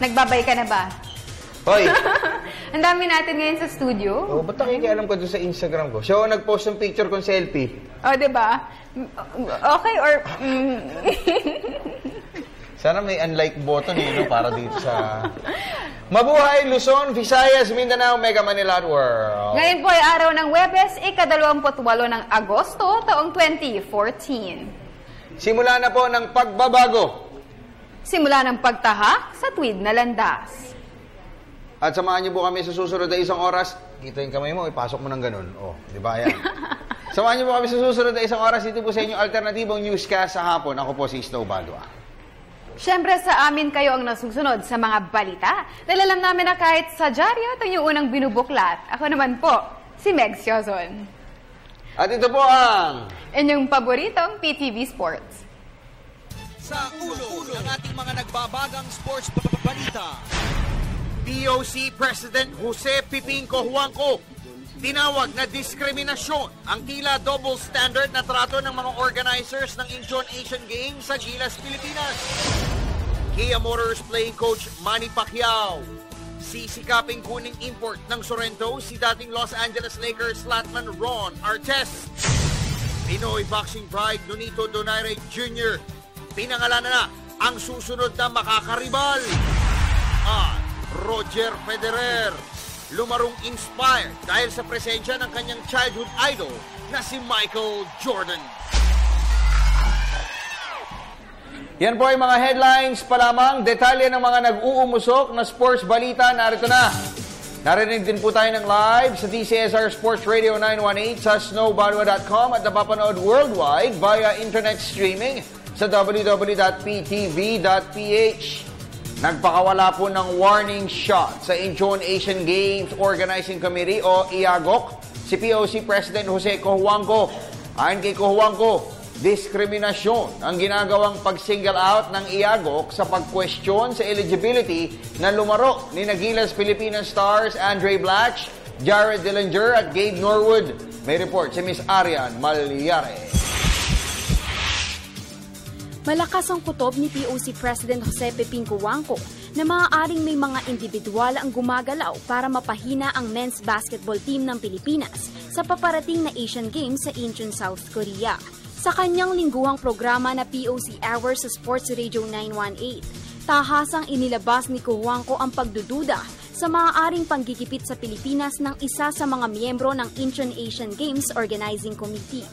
Nagbabay ka na ba? Hoy! Ang dami natin ngayon sa studio. Oh, ba't nakikialam ko doon sa Instagram ko? Siya ako nag-post ng picture kong selfie. Oh, diba? Okay, or... Sana may unlike button yun para dito sa... Mabuhay, Luzon, Visayas, Mindanao, Mega Manila World. Ngayon po ay araw ng Huwebes, ika-28 ng Agosto, taong 2014. Simula na po ng pagbabago. Simula ng pagtahak sa tuwid na landas. At samahan niyo po kami sa susunod na isang oras. Dito yung kamay mo, ipasok mo ng ganun. Oh, di ba yan? Samahan niyo po kami sa susunod na isang oras. Dito po sa inyong alternatibong newscast sa hapon. Ako po si Snow Balua. Siyempre sa amin kayo ang nasusunod sa mga balita. Dalalam namin na kahit sa dyaryo, ito yung unang binubuklat. Ako naman po, si Meg Siozon. At ito po ang... inyong paboritong PTV Sports. Sa ulo ng ating mga nagbabagang sports balita. POC President Jose Piping Cojuangco. Tinawag na diskriminasyon ang tila double standard na trato ng mga organizers ng Incheon Asian Games sa Gilas, Pilipinas. Kia Motors playing coach Manny Pacquiao. Sisikaping kuning import ng Sorento si dating Los Angeles Lakers slotman Ron Artest. Pinoy boxing pride Nonito Donaire Jr. Pinangalanan na ang susunod na makakaribal. At Roger Federer. Lumarong inspired dahil sa presensya ng kanyang childhood idol na si Michael Jordan. Yan po ay mga headlines pa lamang. Detalye ng mga nag-uumusok na sports balita, narito na. Narinig din po tayo ng live sa DCSR Sports Radio 918 sa snowbalua.com at napapanood worldwide via internet streaming sa www.ptv.ph. Nagpakawala po ng warning shot sa Incheon Asian Games Organizing Committee o IAGOC si POC President Jose Cojuangco. Ayon kay Cojuangco, diskriminasyon ang ginagawang pag-single out ng IAGOC sa pag-question sa eligibility na lumaro ni Gilas Pilipinas stars Andre Blatch, Jared Dillinger at Gabe Norwood. May report si Ms. Arian Malyare. Malakas ang kutob ni POC President Jose Piping Cojuangco na maaaring may mga individual ang gumagalaw para mapahina ang men's basketball team ng Pilipinas sa paparating na Asian Games sa Incheon, South Korea. Sa kanyang lingguhang programa na POC Hours sa Sports Radio 918, tahasang inilabas ni Cojuangco ang pagdududa sa maaaring panggigipit sa Pilipinas ng isa sa mga miyembro ng Incheon Asian Games Organizing Committee.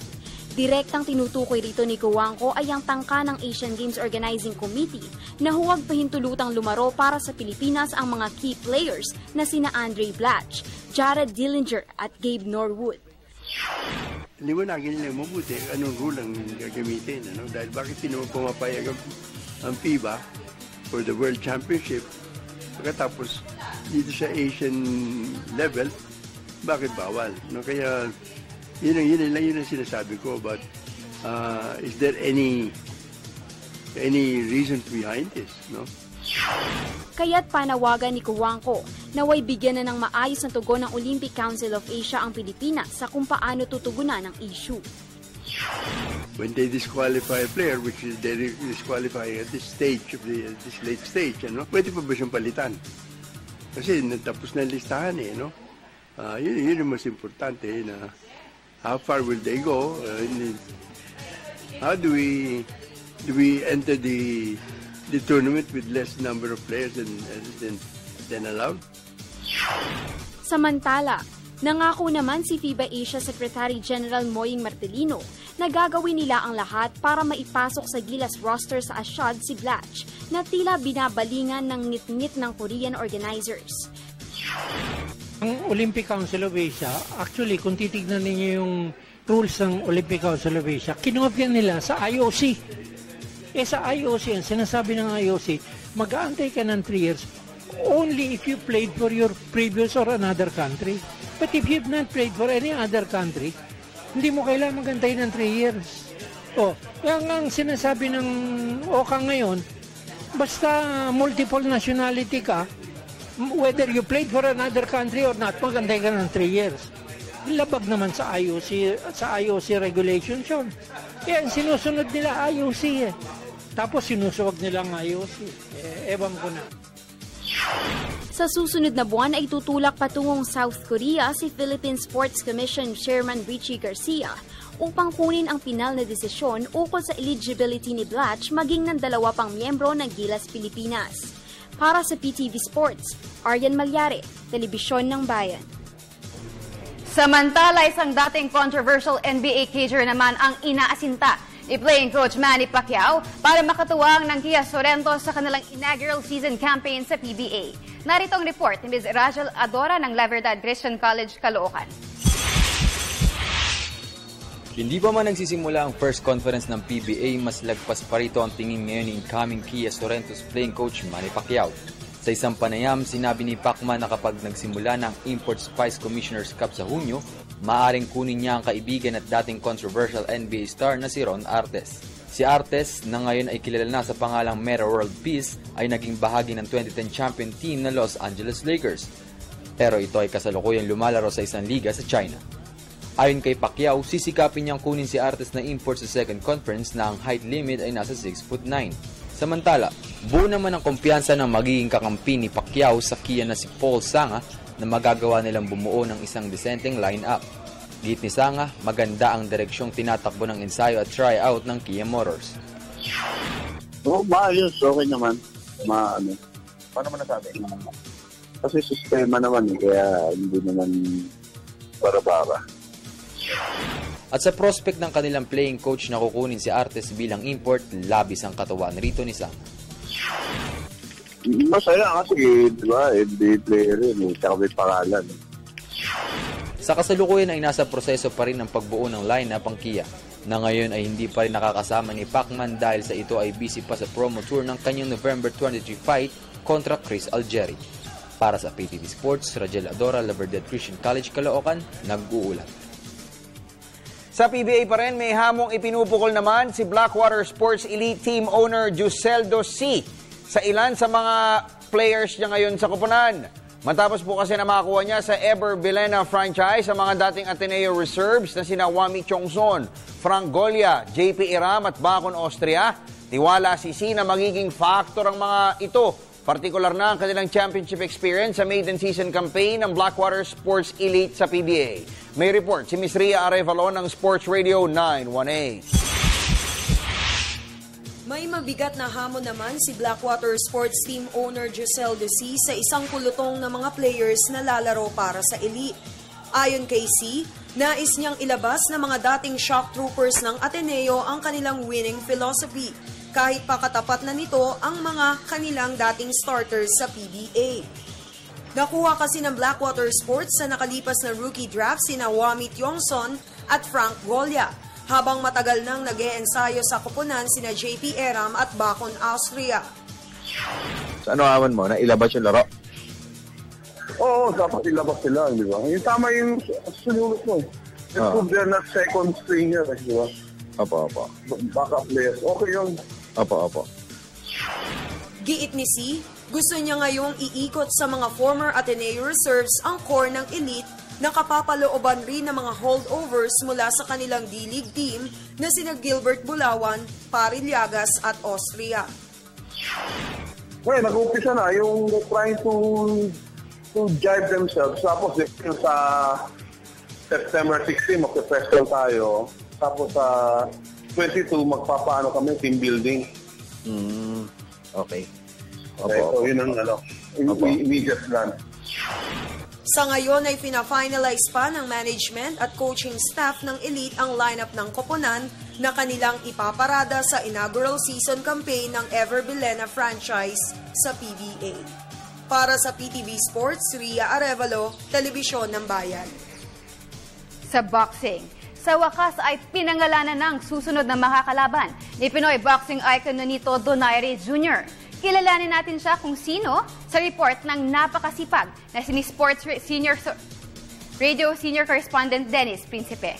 Direktang tinutukoy rito ni Cojuangco ay ang tangka ng Asian Games Organizing Committee na huwag pahintulutang lumaro para sa Pilipinas ang mga key players na sina Andre Blatch, Jared Dillinger at Gabe Norwood. Hindi mo nakinig ng mabuti anong rule ang gagamitin. Ano? Dahil bakit sino pumapayag ang FIBA for the World Championship pagkatapos dito sa Asian level, bakit bawal? No? Kaya... Yun ang sinasabi ko, but is there any reason behind this, no? Kaya't panawagan ni Cojuangco na way bigyan na ng maayos na tugon ng Olympic Council of Asia ang Pilipinas sa kung paano tutugunan ang issue. When they disqualify a player, which is they disqualify at this stage, this late stage, ano, pwede pa ba siyang palitan? Kasi natapos na listahan eh, no? Yun ang mas importante na... How far will they go? How do we enter the tournament with less number of players than allowed? Samantala, nangako naman si FIBA Asia Secretary General Moying Martellino na gagawin nila ang lahat para maipasok sa Gilas roster sa Asyad si Blatch na tila binabalingan ng ngit-ngit ng Korean organizers. Ang Olympic Council of Asia, actually, kung titignan ninyo yung rules ng Olympic Council of Asia, kinopya nila sa IOC. Sa IOC, ang sinasabi ng IOC, mag-aantay ka ng 3 years only if you played for your previous or another country. But if you've not played for any other country, hindi mo kailangan mag-antay ng 3 years. O, ang sinasabi ng OCA ngayon, basta multiple nationality ka, whether you played for another country or not, magantay ka ng 3 years. Labag naman sa IOC regulations yun. Yan, sinusunod nila IOC eh. Tapos sinusuwag nilang IOC. Ewan ko na. Sa susunod na buwan ay tutulak patungong South Korea si Philippine Sports Commission Chairman Richie Garcia upang kunin ang pinal na desisyon ukol sa eligibility ni Blatch maging ng dalawa pang miyembro ng Gilas Pilipinas. Para sa PTV Sports, Aryan Malyare, Telebisyon ng Bayan. Samantala, isang dating controversial NBA cager naman ang inaasinta ni playing coach Manny Pacquiao para makatuwang ng Kia Sorento sa kanilang inaugural season campaign sa PBA. Narito ang report ni Ms. Rachel Adora ng La Verdad Christian College, Caloocan. Hindi pa man nagsisimula ang first conference ng PBA, mas lagpas pa rito ang tingin ngayon ni incoming Kia Sorento's playing coach Manny Pacquiao. Sa isang panayam, sinabi ni Pacman na kapag nagsimula ng Import Spice Commissioner's Cup sa Hunyo, maaaring kunin niya ang kaibigan at dating controversial NBA star na si Ron Artest. Si Artest, na ngayon ay kilala na sa pangalang Metta World Peace, ay naging bahagi ng 2010 champion team na Los Angeles Lakers. Pero ito ay kasalukuyang lumalaro sa isang liga sa China. Ayon kay Pacquiao, sisikapin niyang kunin si Artest na import sa second conference na ang height limit ay nasa 6'9". Samantala, buo naman ang kumpiyansa ng magiging kakampi ni Pacquiao sa Kia na si Paul Sanga na magagawa nilang bumuo ng isang disenteng line-up. Git ni Sanga, maganda ang direksyong tinatakbo ng ensayo at tryout ng Kia Motors. Oo, maayos. Okay naman. Maano. Paano mo nasabi? Kasi sistema naman, kaya hindi naman para-para. At sa prospect ng kanilang playing coach na kukunin si Artes bilang import, labis ang katawan rito ni Sam. Masaya kasi, di ba? NBA player yun, saka may pangalan. Sa kasalukuyan ay nasa proseso pa rin ng pagbuo ng line-up ang Kia, na ngayon ay hindi pa rin nakakasama ni Pacman dahil sa ito ay busy pa sa promo tour ng kanyang November 23 fight kontra Chris Algieri. Para sa PTV Sports, Rajel Adora, La Verdad Christian College, Caloocan, nag-uulat. Sa PBA pa rin, may hamong ipinupukol naman si Blackwater Sports Elite Team owner Giseldo C. sa ilan sa mga players niya ngayon sa koponan. Matapos po kasi na makakuha niya sa Ever Belena franchise sa mga dating Ateneo Reserves na sina Wami Chongson, Frank Golia, JP Iram at Bacon Austria, tiwala si C na magiging factor ang mga ito, partikular na ang kanilang championship experience sa maiden season campaign ng Blackwater Sports Elite sa PBA. May report si Ms. Ria Arevalo ng Sports Radio 918. May mabigat na hamon naman si Blackwater Sports Team owner Giseldo C sa isang pulutong na mga players na lalaro para sa elite. Ayon kay C, nais niyang ilabas na mga dating shock troopers ng Ateneo ang kanilang winning philosophy, kahit pakatapat na nito ang mga kanilang dating starters sa PBA. Nakuha kasi ng Blackwater Sports sa nakalipas na rookie draft sina Wami Tiongson at Frank Golia, habang matagal nang nag-eensayo sa koponan sina JP Eram at Bacon Austria. Sa ano awan mo, na ilabas yung laro? Oo, dapat ilabas sila, di ba? Yung tama yung sinulot mo. Improve they're not second stringer, di ba? Apo, apo. Backup players, okay yun. Apo, apo. Giit ni C, gusto niya ngayong iikot sa mga former Ateneo Reserves ang core ng elite na kapapalooban rin ng mga holdovers mula sa kanilang D-League team na sina Gilbert Bulawan, Pariliagas at Austria. Well, nag-umpisa na yung trying to jive themselves. Tapos sa September 16 magpe-festival tayo. Tapos sa 22 magpapaano kami team building. Okay. Okay, so yun ang immediate plan. Sa ngayon ay pina-finalize pa ng management at coaching staff ng elite ang lineup ng koponan na kanilang ipaparada sa inaugural season campaign ng Ever Belena franchise sa PBA. Para sa PTV Sports, Ria Arevalo, Telebisyon ng Bayan. Sa boxing, sa wakas ay pinangalanan ng susunod na makakalaban ni Pinoy boxing icon Nonito Donaire Jr. Kilalanin natin siya kung sino sa report ng napakasipag na si Sports Radio Senior Correspondent Dennis Principe.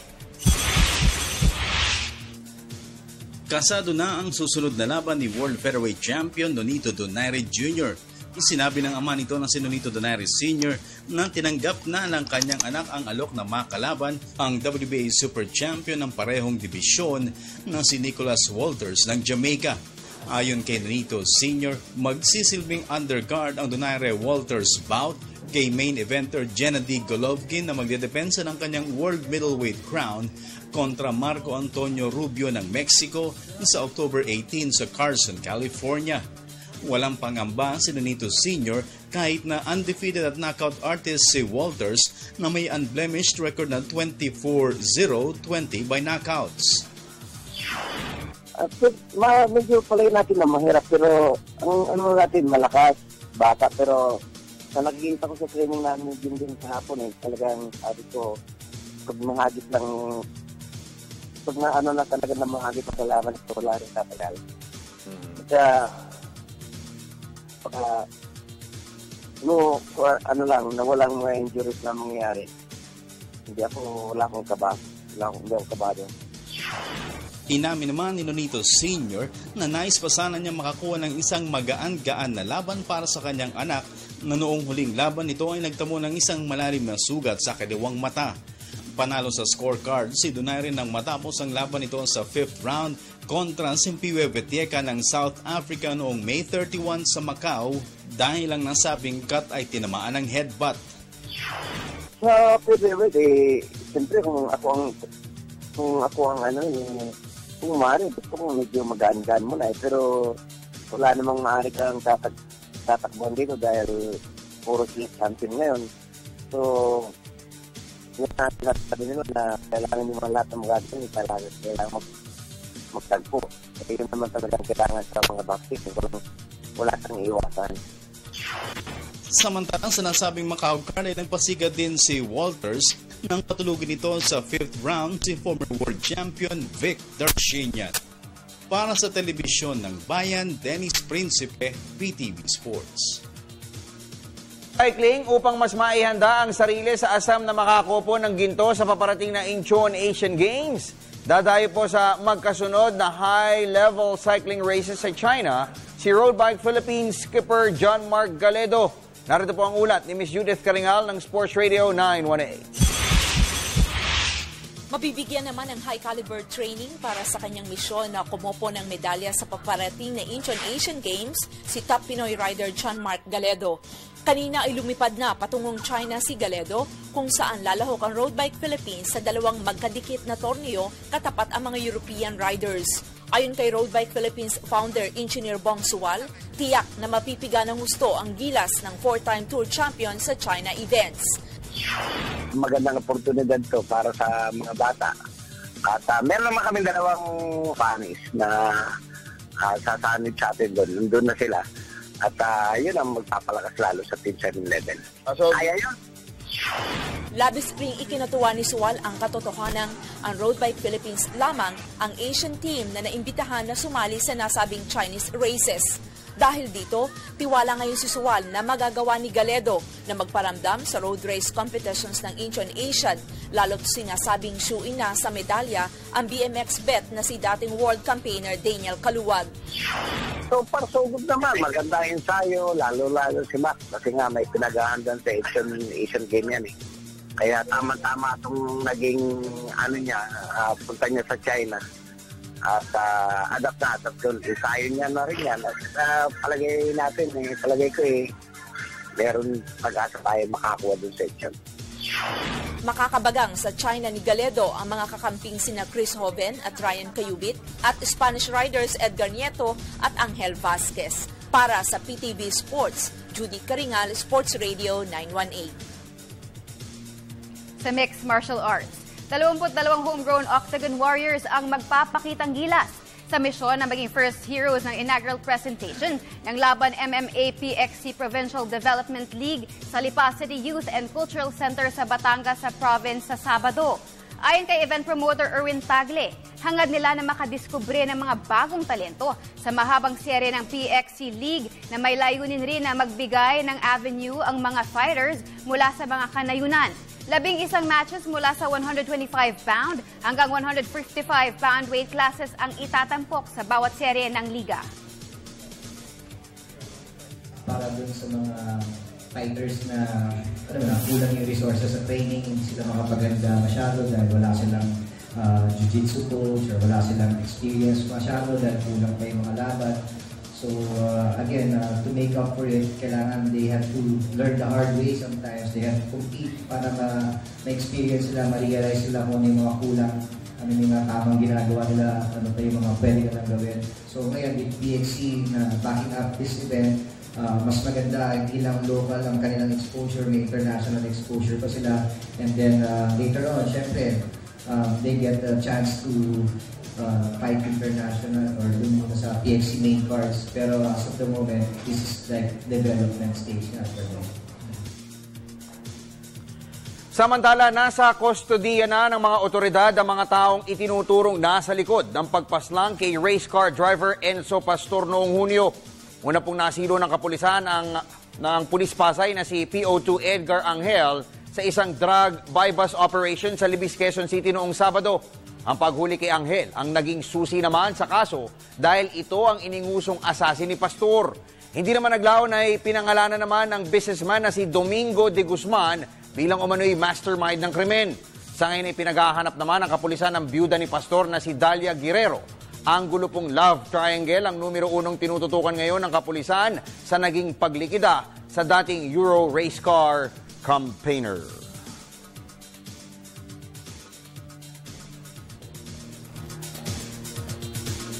Kasado na ang susunod na laban ni World Featherweight Champion Nonito Donaire Jr. Sinabi ng ama nito na si Nonito Donaire Sr. na tinanggap na ng kanyang anak ang alok na makalaban ang WBA Super Champion ng parehong dibisyon na si Nicholas Walters ng Jamaica. Ayon kay Nonito Sr., magsisilbing undercard ang Donaire Walters bout kay main eventer Gennady Golovkin na magdedepensa ng kanyang world middleweight crown kontra Marco Antonio Rubio ng Mexico sa October 18 sa Carson, California. Walang pangamba si Nonito Sr. kahit na undefeated at knockout artist si Walters na may unblemished record na 24-0-20 by knockouts. Medyo palagay natin na mahirap pero ano natin, malakas, bata, pero na nagigita ko sa training namin din sa hapon eh, talagang sabi ko pag mahagit lang, pag na ano na talaga na mahagit ang kalaban ito, wala rin tapagal. Kaya ano lang, na walang mga injuries na mangyayari. Wala akong kaba. Wala akong kabado. Inamin naman ni Nonito Sr. na nais pa sana niya makakuha ng isang magaan-gaan na laban para sa kanyang anak na noong huling laban nito ay nagtamo ng isang malalim na sugat sa kaliwang mata. Panalo sa scorecard si Donaire nang matapos ang laban nito sa 5th round kontra Simpiwe Vetyeka ng South Africa noong May 31 sa Macau dahil lang nasabing cut ay tinamaan ng headbutt. So, siyempre kung maaari, gusto kong medyo magaan-gaan muna eh. Pero wala namang maaari kang tatakbuhan dito dahil puro slip something ngayon. So, yun na sinasabi nila na kailangan yung mga lahat ng magagaling, kailangan magtagpo. Eh, yun naman talagang kailangan sa mga boxing. Wala kang iiwasan. Samantalang sinasabing Macau card ay nagpasigat din si Walters nang patulugin nito sa 5th round si former world champion Vic Darshinian. Para sa Telebisyon ng Bayan, Dennis Principe, PTV Sports. Cycling upang mas maihanda ang sarili sa asam na makakopo ng ginto sa paparating na Incheon Asian Games. Dadayo po sa magkasunod na high-level cycling races sa China, si Road Bike Philippines skipper John Mark Galledo. Narito po ang ulat ni Ms. Judith Karingal ng Sports Radio 918. Mabibigyan naman ng high-caliber training para sa kanyang misyon na kumopo ng medalya sa paparating na Incheon Asian Games si top Pinoy rider John Mark Galledo. Kanina ay lumipad na patungong China si Galledo kung saan lalahok ang Road Bike Philippines sa dalawang magkadikit na torneo katapat ang mga European riders. Ayon kay Road Bike Philippines founder Engineer Bong Sual, tiyak na mapipiga ng gusto ang Gilas ng 4-time Tour Champion sa China events. Magandang oportunidad to para sa mga bata. At meron naman kami dalawang panis na sasanit sa atin doon. Nandun na sila. At yun ang magpapalakas lalo sa Team 7 level. Kaya yun. Labis pring ikinatuwa ni Sual ang katotohanan ang Road Bike Philippines lamang ang Asian team na naimbitahan na sumali sa nasabing Chinese races. Dahil dito, tiwala ngayon si Sual na magagawa ni Galledo na magparamdam sa road race competitions ng Incheon Asian, lalo't sinasabing shuin na sa medalya ang BMX bet na si dating world campaigner Daniel Kaluwag. So far, so good naman. Maganda ensayo, lalo-lalo si Mac kasi nga may pinagahandaan sa Asian game yan eh. Kaya tama-tama itong naging punta niya sa China at adapt na adapt doon. Isayo niya na rin yan. At palagay ko meron pag-asa tayo makakuha doon sa Asian. Makakabagang sa China ni Galledo ang mga kakamping sina Chris Hoven at Ryan Cayubit at Spanish riders Edgar Nieto at Angel Vasquez. Para sa PTV Sports, Judy Karingal, Sports Radio 918. Sa mixed martial arts, 22 homegrown Octagon Warriors ang magpapakitang gilas sa misyon na maging first heroes ng inaugural presentation ng laban MMA PXC Provincial Development League sa Lipasity Youth and Cultural Center sa Batangas sa province sa Sabado. Ayon kay event promoter Erwin Tagle, hangad nila na makadiskubre ng mga bagong talento sa mahabang serye ng PXC League na may layunin rin na magbigay ng avenue ang mga fighters mula sa mga kanayunan. 11 matches mula sa 125-pound hanggang 155-pound weight classes ang itatampok sa bawat serye ng liga. Para dun sa mga fighters na kulang yung resources sa training, hindi sila makapaganda masyado dahil wala silang jiu-jitsu coach or wala silang experience masyado dahil kulang pa yung mga laban. So again, to make up for it, kailangan they have to learn the hard way sometimes. They have to compete para ma-experience sila, ma-realize sila kung ano yung mga kulang, ano yung mga tamang ginagawa nila, ano pa yung mga pwede nilang gawin. So ngayon with PXC na backing up this event, mas maganda ilang local ang kanilang exposure, may international exposure pa sila. And then later on, syempre, they get the chance to fight international or dun muna sa PXC main cards. Pero as of the moment, this is like development stage na for them. Samantala, nasa kustodiya na ng mga otoridad ang mga taong itinuturong nasa likod ng pagpaslang kay race car driver Enzo Pastor noong Hunyo. Una pong nasilo ng kapulisan ng Pulis Pasay na si PO2 Edgar Angel sa isang drug buy-bust operation sa Libis, Quezon City noong Sabado. Ang paghuli kay Angel ang naging susi naman sa kaso dahil ito ang iningusong asasin ni Pastor. Hindi naman naglaon na pinangalanan naman ng businessman na si Domingo de Guzman bilang umano'y mastermind ng krimen. Sa ngayon ay pinaghahanap naman ng kapulisan ng byuda ni Pastor na si Dalia Guerrero. Ang gulupong Love Triangle ang numero unong tinututukan ngayon ng kapulisan sa naging paglikida sa dating Euro race car campaigner.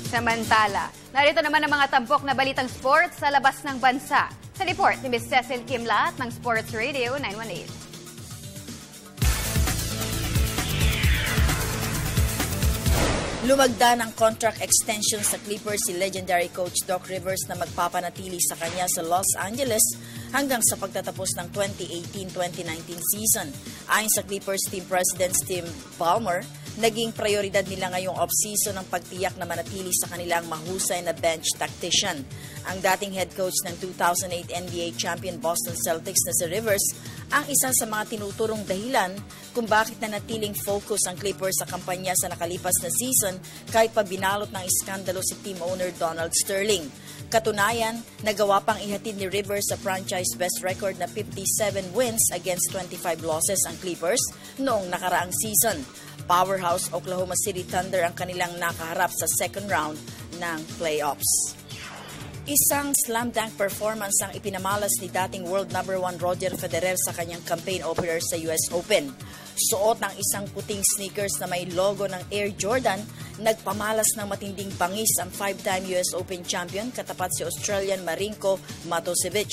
Samantala, narito naman ang mga tampok na balitang sports sa labas ng bansa. Sa report ni Ms. Cecil Kimlat ng Sports Radio 918. Lumagda ng contract extension sa Clippers si legendary coach Doc Rivers na magpapanatili sa kanya sa Los Angeles hanggang sa pagtatapos ng 2018-2019 season. Ayon sa Clippers team president Steve Ballmer, naging prioridad nila ngayong off-season ang pagtiyak na manatili sa kanilang mahusay na bench tactician. Ang dating head coach ng 2008 NBA champion Boston Celtics na si Rivers ang isa sa mga tinuturong dahilan kung bakit nanatiling focus ang Clippers sa kampanya sa nakalipas na season kahit pa binalot ng iskandalo si team owner Donald Sterling. Katunayan, nagawa pang ihatid ni Rivers sa franchise best record na 57 wins against 25 losses ang Clippers noong nakaraang season. Powerhouse Oklahoma City Thunder ang kanilang nakaharap sa second round ng playoffs. Isang slam dunk performance ang ipinamalas ni dating world #1 Roger Federer sa kanyang campaign opener sa US Open. Suot ng isang puting sneakers na may logo ng Air Jordan, nagpamalas ng matinding pangis ang 5-time US Open champion katapat si Australian Marinko Matosevic.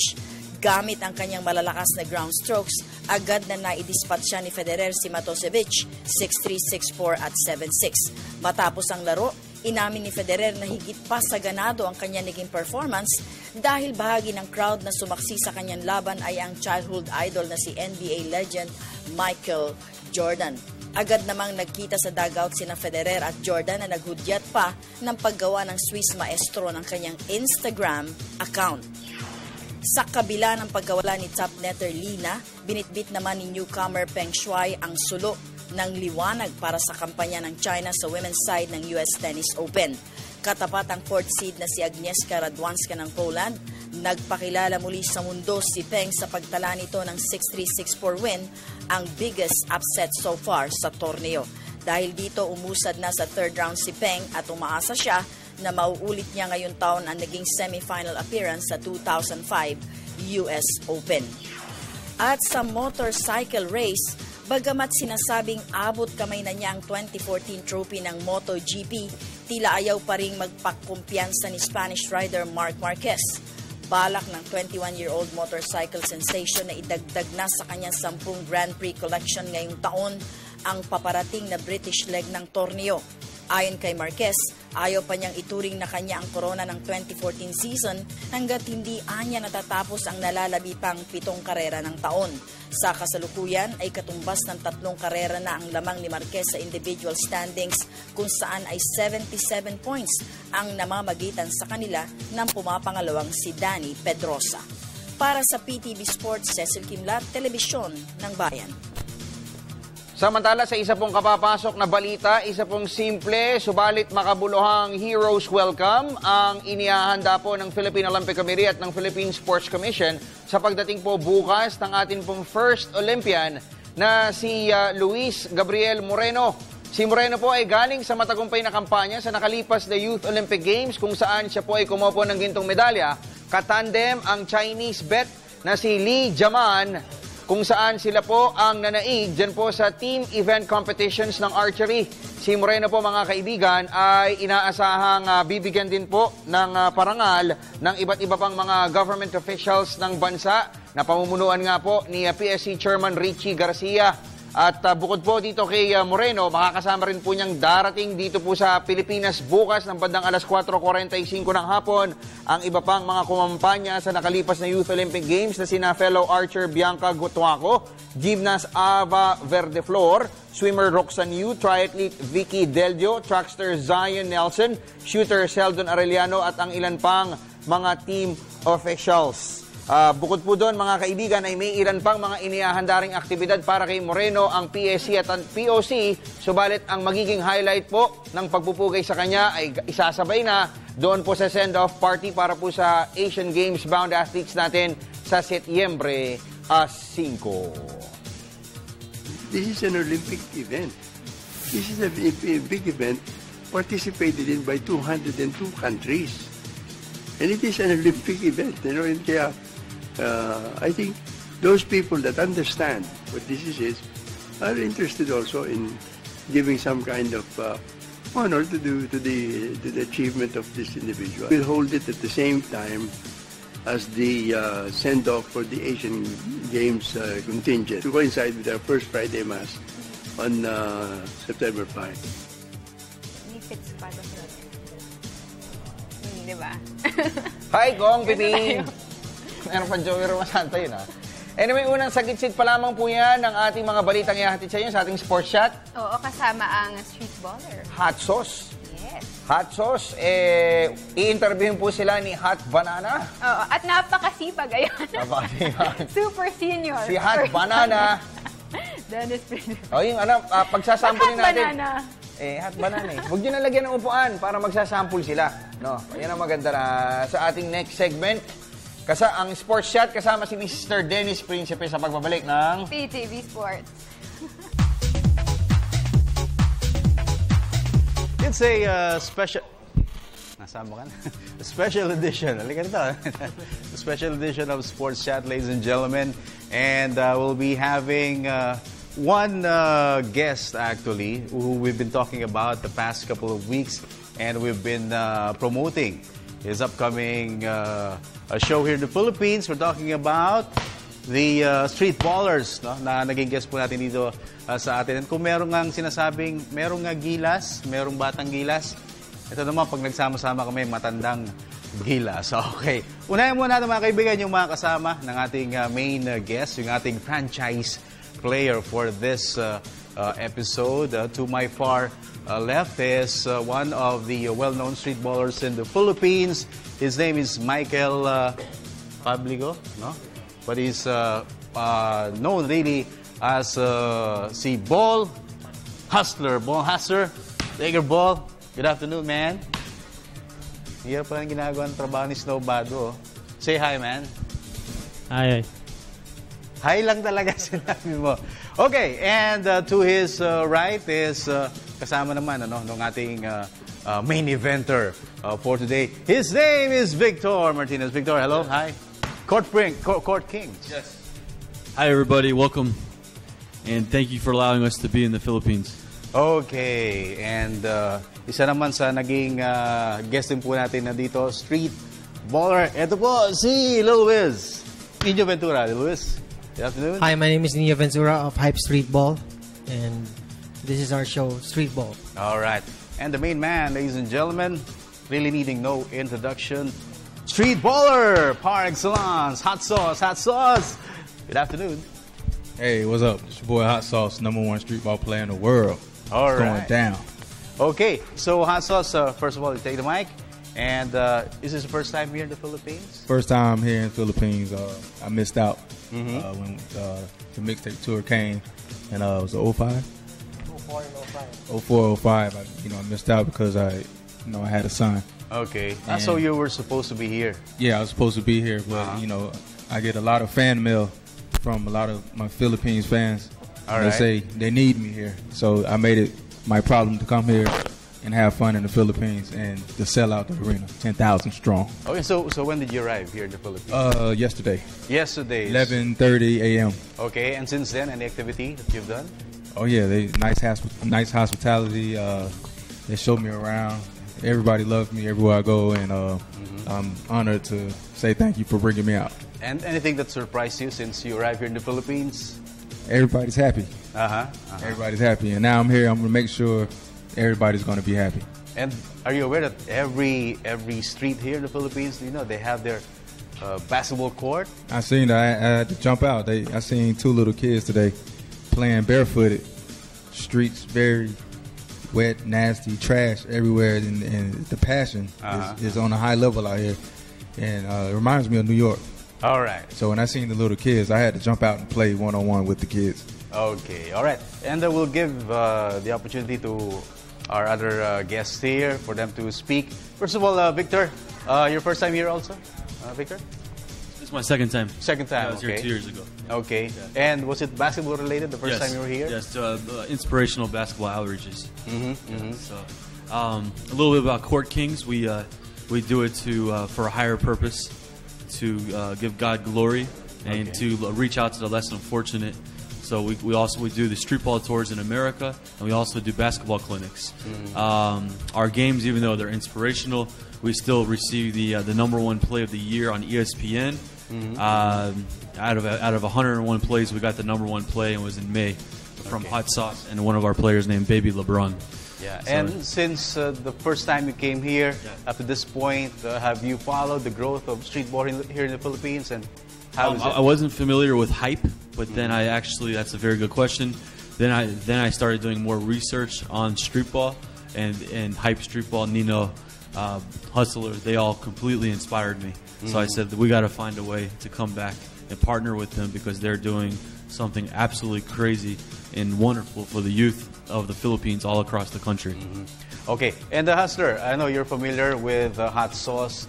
Gamit ang kanyang malalakas na ground strokes, agad na naidispat siya ni Federer si Matosevic 6-3, 6-4 at 7-6. Matapos ang laro, inamin ni Federer na higit pa sa ganado ang kanya naging performance dahil bahagi ng crowd na sumaksi sa kanyang laban ay ang childhood idol na si NBA legend Michael Jordan. Agad namang nagkita sa dugout sina Federer at Jordan na naghudyat pa ng paggawa ng Swiss maestro ng kanyang Instagram account. Sa kabila ng pagkawala ni top netter Lina, binitbit naman ni newcomer Peng Shuai ang sulo ng liwanag para sa kampanya ng China sa women's side ng US Tennis Open. Katapat ang fourth seed na si Agnieszka Radwanska ng Poland, nagpakilala muli sa mundo si Peng sa pagtala nito ng 6-3-6-4 win, ang biggest upset so far sa torneo. Dahil dito umusad na sa third round si Peng at umaasa siya na mauulit niya ngayon taon ang naging semifinal appearance sa 2005 US Open. At sa motorcycle race, bagamat sinasabing abot kamay na niya ang 2014 trophy ng MotoGP, tila ayaw pa rin magpakumpiyansa ni Spanish rider Marc Marquez. Balak ng 21-year-old motorcycle sensation na idagdag na sa kanyang 10 Grand Prix collection ngayong taon ang paparating na British leg ng torneo. Ayon kay Marquez, ayaw pa niyang ituring na kanya ang corona ng 2014 season hanggat hindi anya natatapos ang nalalabi pang 7 karera ng taon. Sa kasalukuyan ay katumbas ng 3 karera na ang lamang ni Marquez sa individual standings kung saan ay 77 points ang namamagitan sa kanila ng pumapangalawang si Danny Pedrosa. Para sa PTV Sports, Cecil Kimlat, Telebisyon ng Bayan. Samantala, sa isa pong kapapasok na balita, isa pong simple, subalit makabuluhang Heroes Welcome ang inihahanda po ng Philippine Olympic Committee at ng Philippine Sports Commission sa pagdating po bukas ng atin pong first Olympian na si Luis Gabriel Moreno. Si Moreno po ay galing sa matagumpay na kampanya sa nakalipas na Youth Olympic Games kung saan siya po ay kumopo ng gintong medalya. Katandem ang Chinese bet na si Li Jaman kung saan sila po ang nanaig dyan po sa team event competitions ng archery. Si Moreno po mga kaibigan ay inaasahang bibigyan din po ng parangal ng iba't iba pang mga government officials ng bansa na pamumunuan nga po ni PSC Chairman Richie Garcia. At bukod po dito kay Moreno, makakasama rin po niyang darating dito po sa Pilipinas bukas ng bandang alas 4:45 ng hapon ang iba pang mga kumampanya sa nakalipas na Youth Olympic Games na sina fellow archer Bianca Gutuaco, gymnast Ava Verdeflor, swimmer Roxanne Yu, triathlete Vicky Deldio, trackster Zion Nelson, shooter Sheldon Arellano at ang ilan pang mga team officials. Bukod po doon mga kaibigan ay may ilan pang mga inihahandaring aktibidad para kay Moreno ang PSC at ang POC, subalit ang magiging highlight po ng pagpupugay sa kanya ay isasabay na doon po sa send-off party para po sa Asian Games bound athletes natin sa Setyembre 5. This is an Olympic event. This is a big event participated in by 202 countries. And it is an Olympic event, you know, and kaya, I think those people that understand what this is are interested also in giving some kind of honor to the achievement of this individual. We'll hold it at the same time as the send-off for the Asian Games contingent to coincide with our first Friday Mass on September 5. Hi, Kong Pipin! Meron pa Joey Romasanta yun, ha? Anyway, unang sagitsit pa lamang po yan ng ating mga balitang ihahatid sa inyo sa ating sports chat. Oo, kasama ang street baller. Hot sauce. Hot Sauce, i-interviewin po sila ni Hot Banana. Oo, at napakasipag, ayan. Super senior. Si Hot Banana. Dennis Pilipinas. O yung ano, pagsasample natin. Banana. Hot Banana eh. Huwag nyo nalagyan ng upuan para magsasample sila. No, ayan ang maganda na sa ating next segment. Kasi ang sports chat kasama si Mr. Dennis Principe sa pagbabalik ng PTV Sports. It's a special. Nasama ka na? A special edition. Halika nito. A special edition of Sports Chat, ladies and gentlemen, and we'll be having one guest actually who we've been talking about the past couple of weeks, and we've been promoting his upcoming a show here in the Philippines. We're talking about the street ballers, no? Na naging guest po natin dito. Sa atin. And kung merong nga sinasabing, merong nga gilas, merong batang gilas, ito naman, pag nagsama-sama kami, matandang gilas. Okay. Unahin muna natin mga kaibigan yung mga kasama ng ating main guest, yung ating franchise player for this episode. To my far left is one of the well-known street ballers in the Philippines. His name is Michael Pabligo, no? But he's known really as si Ball Hustler, Tiger Ball. Good afternoon, man. Hindi pa lang ginagawa ng trabaho ni Snowbado. Say hi, man. Hi. Hi lang talaga sinabi mo. Okay, and to his right is kasama naman ano ng ating main eventer for today. His name is Victor Martinez. Victor, hello. Hi. Court Kings. Yes. Hi, everybody. Welcome. And thank you for allowing us to be in the Philippines. Okay, and isa naman sa naging guest din po natin na dito, street baller. Ito po, si Lil Wiz. Nino Ventura, Lil Wiz. Good afternoon. Hi, my name is Nino Ventura of Hype Street Ball, and this is our show, Street Ball. All right, and the main man, ladies and gentlemen, really needing no introduction, street baller par excellence, Hot Sauce, Hot Sauce. Good afternoon. Hey, what's up? It's your boy Hot Sauce, #1 street ball player in the world. All right. Going down. Okay, so Hot Sauce, first of all, you take the mic. And is this the first time here in the Philippines? First time here in the Philippines. I missed out when the mixtape tour came. And it was 05? 04 and 05. 04, 05. I missed out because I had a son. Okay. And I saw you were supposed to be here. Yeah, I was supposed to be here. But, you know, I get a lot of fan mail from a lot of my Philippines fans. All right. They say they need me here. So I made it my problem to come here and have fun in the Philippines and to sell out the arena, 10,000 strong. Okay, so when did you arrive here in the Philippines? Yesterday. Yesterday. 11:30 a.m. Okay, and since then, any activity that you've done? Oh yeah, nice hospitality. They showed me around. Everybody loves me everywhere I go, and I'm honored to say thank you for bringing me out. And anything that surprised you since you arrived here in the Philippines? Everybody's happy. Everybody's happy, and now I'm here. I'm gonna make sure everybody's gonna be happy. And are you aware that every street here in the Philippines, you know, they have their basketball court? I seen that. I had to jump out. I seen two little kids today playing barefooted. Streets very wet, nasty, trash everywhere, and the passion is on a high level out here, and it reminds me of New York. All right. So when I seen the little kids, I had to jump out and play one-on-one with the kids. Okay, all right. And we'll give the opportunity to our other guests here for them to speak. First of all, Victor, your first time here also? Victor? It's my second time. Second time, I was here 2 years ago. Okay. Yeah. And was it basketball related the first time you were here? Yes, the inspirational basketball outreaches. So, a little bit about Court Kings. We do it for a higher purpose, to give God glory and to reach out to the less unfortunate. So we do the street ball tours in America, and we also do basketball clinics. Our games, even though they're inspirational, we still receive the #1 play of the year on ESPN. Out of 101 plays, we got the #1 play, and it was in May from Hot Sauce and one of our players named Baby LeBron. Yeah, so, and since the first time you came here, up to this point, have you followed the growth of street ball here in the Philippines? And how is it? I wasn't familiar with Hype, but then I actually—that's a very good question. Then I started doing more research on street ball, and Hype Street Ball, Nino, Hustler—they all completely inspired me. So I said that we got to find a way to come back and partner with them, because they're doing something absolutely crazy and wonderful for the youth of the Philippines all across the country. Okay, and the Hustler, I know you're familiar with Hot Sauce.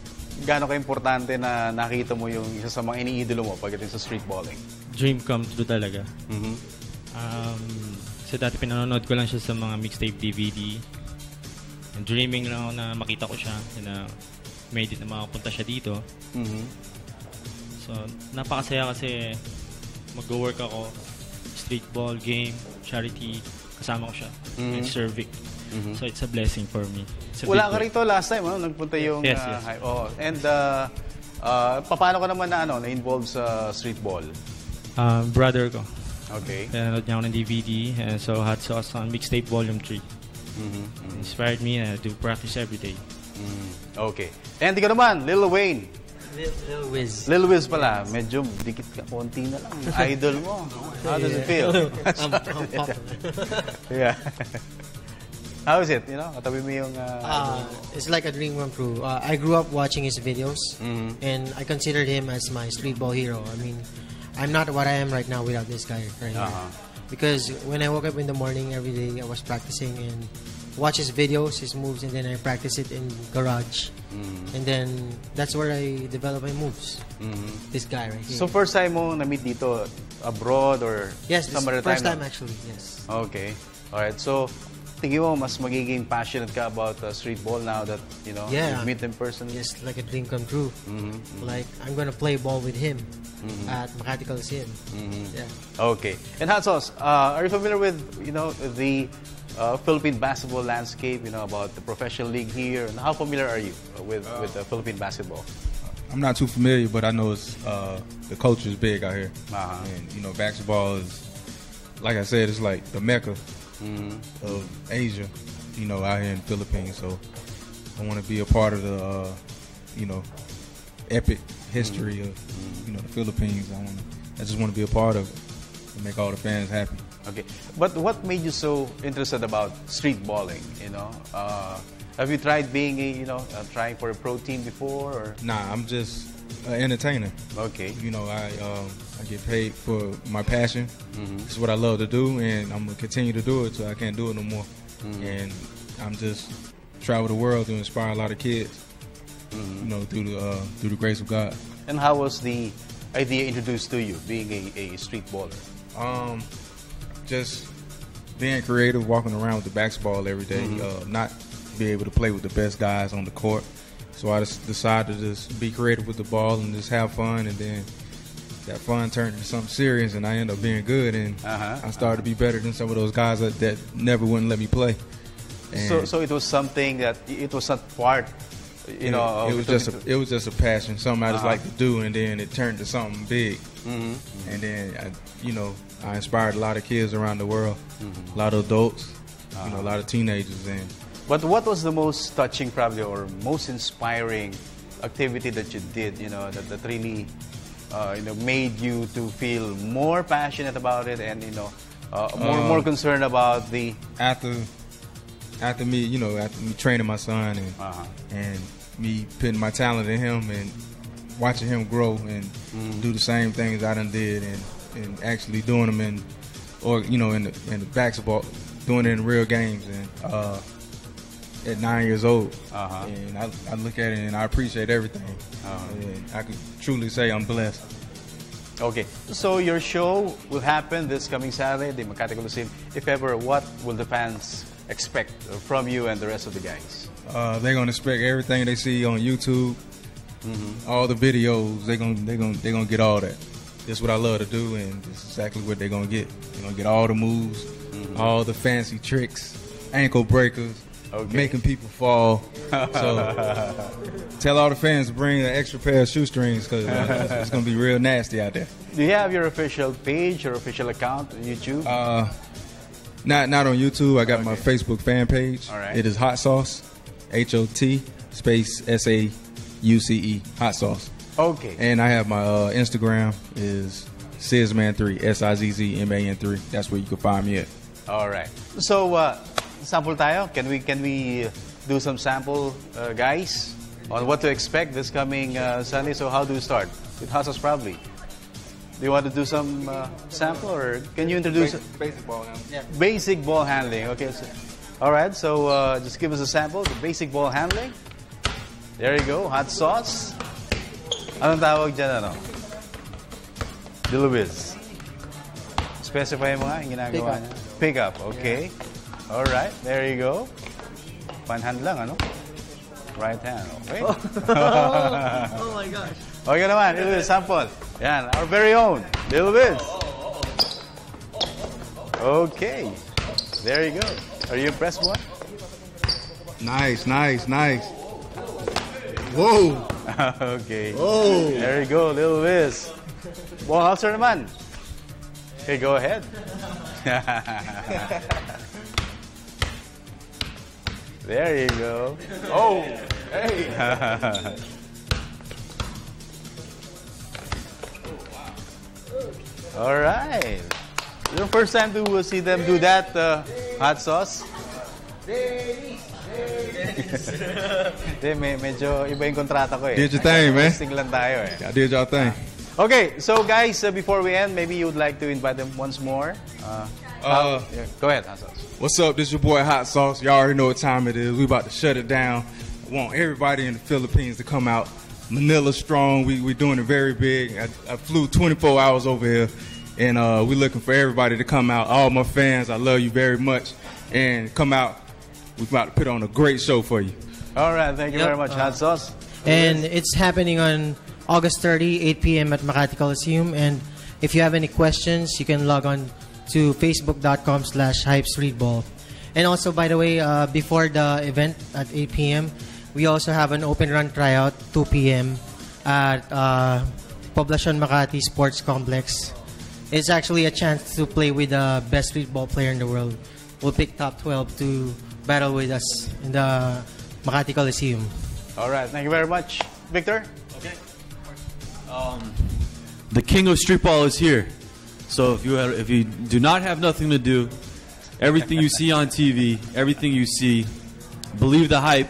Gaano ka-importante na nakita mo yung isa sa mga iniidolo mo pagdating sa street balling? Dream come true talaga. Kasi dati pinanonood ko lang siya sa mga mixtape DVD. And dreaming lang ako na makita ko siya, na made it na makapunta siya dito. So, napakasaya kasi mag-work ako, street ball, game, charity, kasama ko siya, and serving. So it's a blessing for me. Wala ka rito last time, ano? Nagpunta yung... Yes. And paano ka naman na-involve sa street ball? Brother ko. Okay. Nanonood niya ako ng DVD, so Hot Sauce on Mixtape Volume 3. Inspired me to practice every day. Okay. And ikaw naman, Lil Wayne. Lil Wiz. Lil Wiz pala. Medyo dikit ka, konti na lang. Idol mo. How does it feel? I'm popular. How is it? You know, it's like a dream come true. I grew up watching his videos, and I considered him as my street ball hero. I mean, I'm not what I am right now without this guy right now. Because when I woke up in the morning every day, I was practicing and watch his videos, his moves, and then I practice it in garage. And then that's where I develop my moves. This guy right here. So first time mo na-meet dito abroad or somewhere? Yes, first time actually. Yes. Okay. All right. So. Tingin mo mas magiging passionate ka about street ball now that you know you meet in person? Yes, like a dream come true. Like I'm gonna play ball with him at Makati Coliseum. Yeah. Okay. And Hot Sauce, are you familiar with the Philippine basketball landscape? You know about the professional league here. And how familiar are you with Philippine basketball? I'm not too familiar, but I know it's the culture is big out here. And you know basketball is, like I said, it's like the Mecca of Asia, you know, out here in the Philippines. So I want to be a part of the, you know, epic history of, you know, the Philippines. I just want to be a part of it and make all the fans happy. Okay. But what made you so interested about street balling, you know? Have you tried being, trying for a pro team before? Or? Nah, I'm just an entertainer. Okay. You know, I get paid for my passion. It's what I love to do, and I'm gonna continue to do it till I can't do it no more. And I'm just travel the world to inspire a lot of kids. You know, through the grace of God. And how was the idea introduced to you, being a street baller? Just being creative, walking around with the basketball every day, not be able to play with the best guys on the court. So I just decided to just be creative with the ball and just have fun, and then that fun turned into something serious, and I ended up being good, and I started to be better than some of those guys that never wouldn't let me play. And so it was something that it was not part, you know. It was just a passion, something I just like to do, and then it turned to something big. And then I inspired a lot of kids around the world, a lot of adults, a lot of teenagers. And but what was the most touching, probably, or most inspiring activity that you did? That really. Made you to feel more passionate about it, and more concerned about the after me training my son and and me putting my talent in him and watching him grow and do the same things I done did and actually doing them in the basketball, doing it in real games and at 9 years old, and I look at it and I appreciate everything. And I can truly say I'm blessed. Okay, so your show will happen this coming Saturday, the Makati Coliseum. If ever, what will the fans expect from you and the rest of the guys? They're gonna expect everything they see on YouTube, all the videos. They're gonna get all that. That's what I love to do, and this is exactly what they're gonna get. They're gonna get all the moves, all the fancy tricks, ankle breakers. Okay. Making people fall. So tell all the fans to bring an extra pair of shoestrings because it's going to be real nasty out there. Do you have your official page, your official account on YouTube? Not on YouTube. I got my Facebook fan page. All right. It is Hot Sauce, HOT SAUCE, Hot Sauce. Okay. And I have my Instagram is Sizzman3, SIZZMAN3. That's where you can find me at. All right. So, sample tayo? Can we do some sample, guys, on what to expect this coming Sunday? So how do we start? With Hot Sauce, probably. Do you want to do some sample, or can you introduce basic ball handling? Yeah. Basic ball handling. Okay. So, all right. So just give us a sample. The basic ball handling. There you go. Hot Sauce. Anong tawag dyan, ano? Lil Wiz. Specify mo nga yung ginagawa niya. Pick up. Okay. Yeah. All right, there you go. One hand lang, ano? Right hand, okay? Oh my gosh. Okay naman, Lil Wiz, sample. Yan, our very own, Lil Wiz. Okay, there you go. Are you impressed, boy? Nice. Whoa. Okay. Whoa. There you go, Lil Wiz. Bo Halser naman. Okay, go ahead. There you go. Oh, hey. All right. Your first time to see them do that, Hot Sauce? Medyo iba yung kontrata ko eh. Did your thing, man. Did your thing. Okay, so guys, before we end, maybe you'd like to invite them once more. Go ahead, Hot Sauce. What's up? This is your boy Hot Sauce. Y'all already know what time it is. We about to shut it down. I want everybody in the Philippines to come out. Manila strong. We doing it very big. I flew 24 hours over here, and we looking for everybody to come out. All my fans, I love you very much, and come out. We about to put on a great show for you. All right, thank you very much, Hot Sauce. And it's happening on August 30, 8 p.m. at Makati Coliseum. And if you have any questions, you can log on to facebook.com/hypestreetball. And also, by the way, before the event at 8 p.m., we also have an open run tryout 2 p.m. at Poblacion Makati Sports Complex. It's actually a chance to play with the best streetball player in the world. We'll pick top 12 to battle with us in the Makati Coliseum. All right, thank you very much. Victor? Okay. The king of streetball is here. So if you do not have nothing to do, everything you see on TV, everything you see, believe the hype.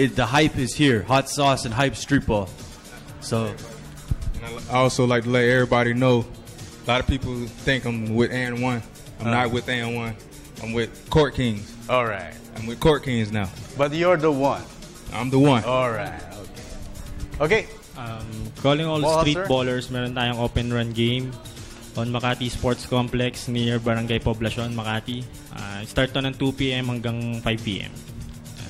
The hype is here. Hot Sauce and Hype Streetball. So, and I also like to let everybody know. A lot of people think I'm with And One. I'm not with And One. I'm with Court Kings. All right. I'm with Court Kings now. But you're the one. I'm the one. All right. Okay. Calling all street ballers. Meron tayong open run game. on Makati Sports Complex near Barangay Poblacion, Makati. Start to ng 2 p.m. hanggang 5 p.m.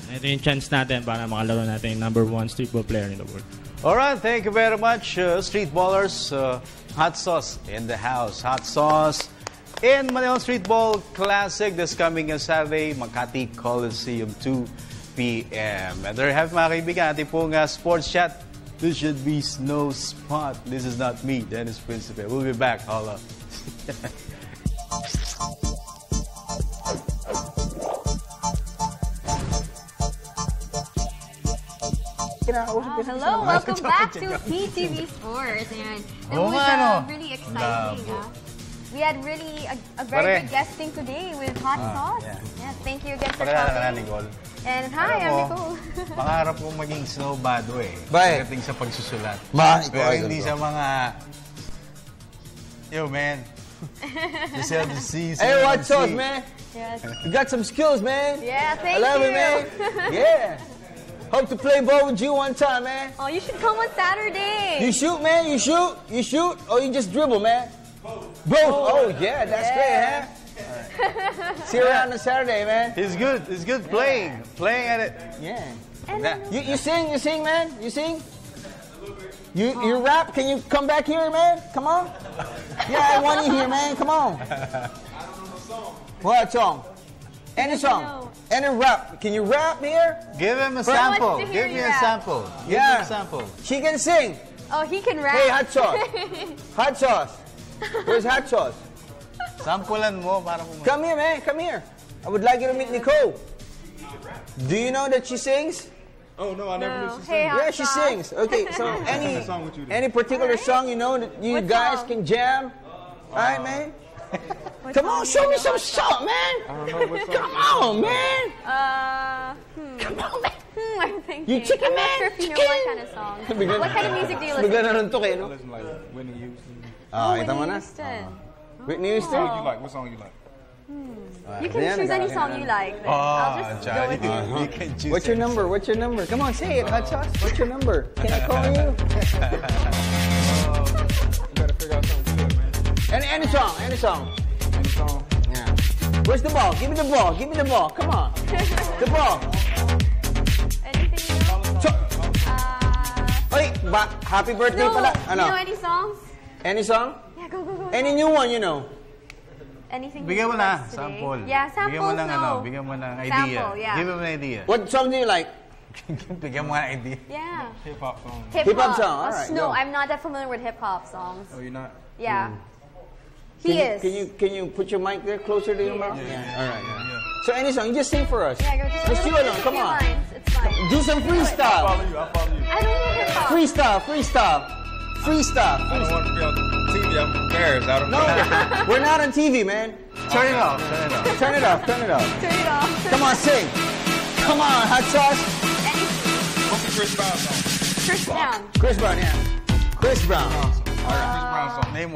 Ito yung chance natin para makalaro natin yung number 1 streetball player in the world. Alright, thank you very much, streetballers. Hot Sauce in the house. Hot Sauce in Manila Streetball Classic this coming Saturday, Makati Coliseum, 2 p.m. And there have, mga kaibigan, ating pong sports chat. This should be Snow Spot. This is not me, Dennis Principe. We'll be back. Holla. Hello, welcome back to PTV Sports. And it was really exciting. We had really a very good guesting today with Hot Sauce. Yeah, thank you again for coming. And hi, I'm Nicole. Pangarap kong maging snowbado eh. Pagdating sa pagsusulat. Pero hindi sa mga... Yo, man. Yourself to see. Hey, Hot Sauce, man. You got some skills, man. Yeah, thank you. I love it, man. Yeah. Hope to play ball with you one time, man. Oh, you should come on Saturday. You shoot, man. You shoot. You shoot. Or you just dribble, man. Both. Both. Oh, yeah. That's great, huh? See you around on Saturday, man. He's good. He's good playing. Yeah. Playing at it. Yeah. You sing, man? You sing? You rap? Can you come back here, man? Come on. Yeah, I want you here, man. Come on. I don't know the song. What song? Any song. Any rap. Can you rap here? Give him a sample. Give me a sample. Yeah. She can sing. Oh, he can rap. Hey, Hot Sauce. Hot Sauce. Where's Hot Sauce? Sampulan mo para mo. Come here, man. Come here. I would like you to meet Nicole. Do you know that she sings? Oh, no. I never knew she sings. Hey, yeah, she sings. Okay, so any particular song you know that you guys can jam? All right, man? Come on, show me some song, man. I don't know what song. Come on, man. Come on, man. I'm thinking. You chicken, man. I'm not sure if you know what kind of song. What kind of music do you listen to? I listen like Whitney Houston. Oh, Whitney Houston. Whitney Houston? What song you like? What song you like? You can choose any song you like. Oh, I'll just go with you. You can choose. What's your number? What's your number? Come on, say it, Hot Sauce. What's your number? Can I call you? You better figure out something good, man. Any song, any song. Any song? Yeah. Where's the ball? Give me the ball. Give me the ball. Come on. The ball. Anything you know? Hey, happy birthday pala. Do you know any songs? Any song? Yeah, go. Any new one you know? Anything you want today? Sample. Yeah, sample, no. Bigyan mo ng idea. Sample, yeah. Give him an idea. What song do you like? Bigyan mo ng idea. Yeah. Hip-hop song. Hip-hop song, all right. No, I'm not that familiar with hip-hop songs. Oh, you're not? Yeah. He is. Can you put your mic there closer to your mouth? Yeah. All right, yeah. So any song, you just sing for us. Yeah, just do it alone, come on. It's fine. Do some freestyle. I'll follow you, I don't know hip-hop. Freestyle. I don't want to be on TV. I'm embarrassed. I don't know. No, we're not on TV, man. Turn it off. Turn it off. Come on, sing. Come on, Hot Sauce. What's the Chris Brown song? Chris Brown. All right. Chris Brown song. Name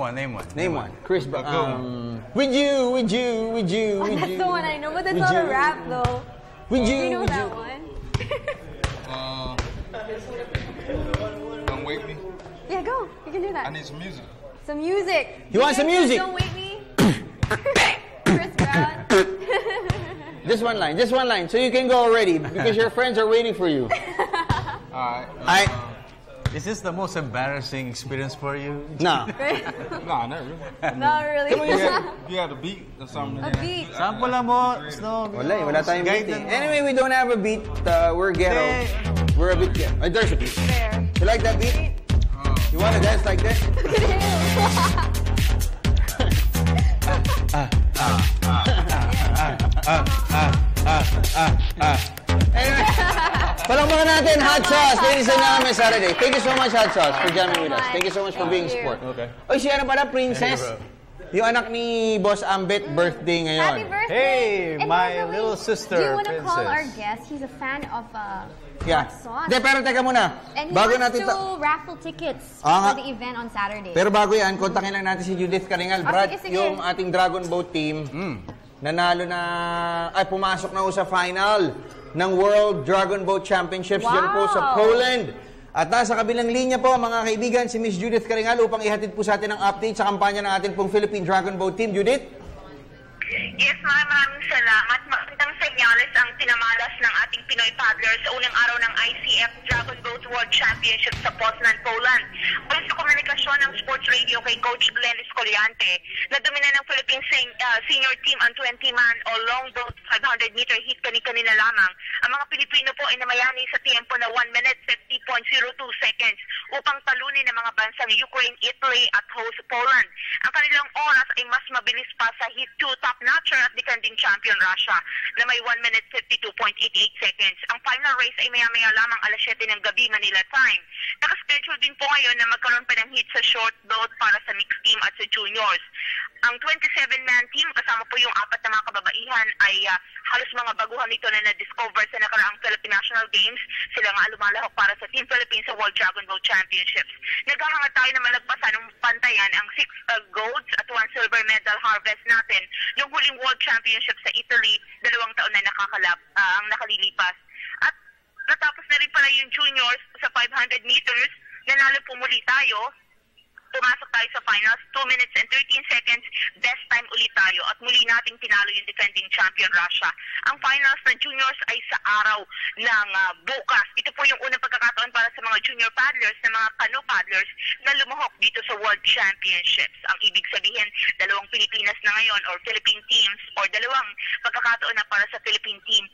one. Chris Brown. With you. Oh, that's the one I know, but that's not a rap though. With you. Do you know that one? Don't Wake Me. Yeah, go. You can do that. I need some music. Some music. You want some music? Don't Wake Me. Chris Brown. Just one line. So you can go already because your friends are waiting for you. All right. Is this the most embarrassing experience for you? No. Not really. You had a beat or something. Sample mo. Wala tayong beat. Anyway, we don't have a beat. We're ghetto. We're a bit ghetto. There's a beat. There. You like that beat? You want to dance like this? Anyway, palakpakan natin Hot Sauce, ladies and gentlemen, Saturday. Thank you so much, Hot Sauce, for jamming with us. Thank you so much for being sport. Okay. Oh, si ano pala, Princess? Yung anak ni Boss Ambet, birthday ngayon. Happy birthday! Hey, my little sister, Princess. Do you want to call our guest? He's a fan of... Yeah. De, pero teka muna. And he wants to raffle tickets for the event on Saturday. Pero bago yan, kontakin lang natin si Judith Caringal. Brad, yung ating Dragon Boat team, nanalo na, ay pumasok na sa final ng World Dragon Boat Championships dyan po sa Poland. At nasa kabilang linya po, mga kaibigan, si Miss Judith Caringal upang ihatid po sa atin ang update sa kampanya ng ating pong Philippine Dragon Boat Team. Judith? Yes, maraming salamat. Magandang senyales ang pinamalas ng ating Pinoy paddlers sa unang araw ng ICF Dragon Boat World Championship sa Poznan, Poland. Base sa komunikasyon ng sports radio kay Coach Glenn Escoriante, nadumina ng Philippine senior team ang 20-man o longboat 500-meter heat kani-kanila lamang. Ang mga Pilipino po ay namayani sa tiempo na 1 minute 50.02 seconds upang talunin ang mga bansang Ukraine, Italy at host Poland. Ang kanilang oras ay mas mabilis pa sa heat 2 top-notcher at defending champion Russia na may 1 minute 52.88 seconds. Ang final race ay maya-maya lamang alas 7 ng gabi Manila time. Nakaschedule din po ngayon na magkaroon pa ng heat sa short boat para sa mixed team at sa juniors. Ang 27-man team kasama po yung apat na mga kababaihan ay halos mga baguhan nito na na-discover sa nakaraang Philippine National Games. Sila nga lumalahok para sa Team Philippines sa World Dragon Boat Championships. Naghahanga tayo na malagpasan ng pantayan ang 6 golds at 1 silver medal harvest natin yung huling World Championship sa Italy, 2 taon na ang nakalilipas. At natapos na rin pala yung juniors sa 500 meters. Nanalo po muli tayo. Pumasok tayo sa finals, 2 minutes and 13 seconds, best time ulit tayo. At muli nating tinalo yung defending champion Russia. Ang finals ng juniors ay sa araw ng bukas. Ito po yung unang pagkakataon para sa mga junior paddlers, na mga canoe paddlers na lumuhok dito sa World Championships. Ang ibig sabihin, dalawang Pilipinas na ngayon or Philippine teams or dalawang pagkakataon na para sa Philippine team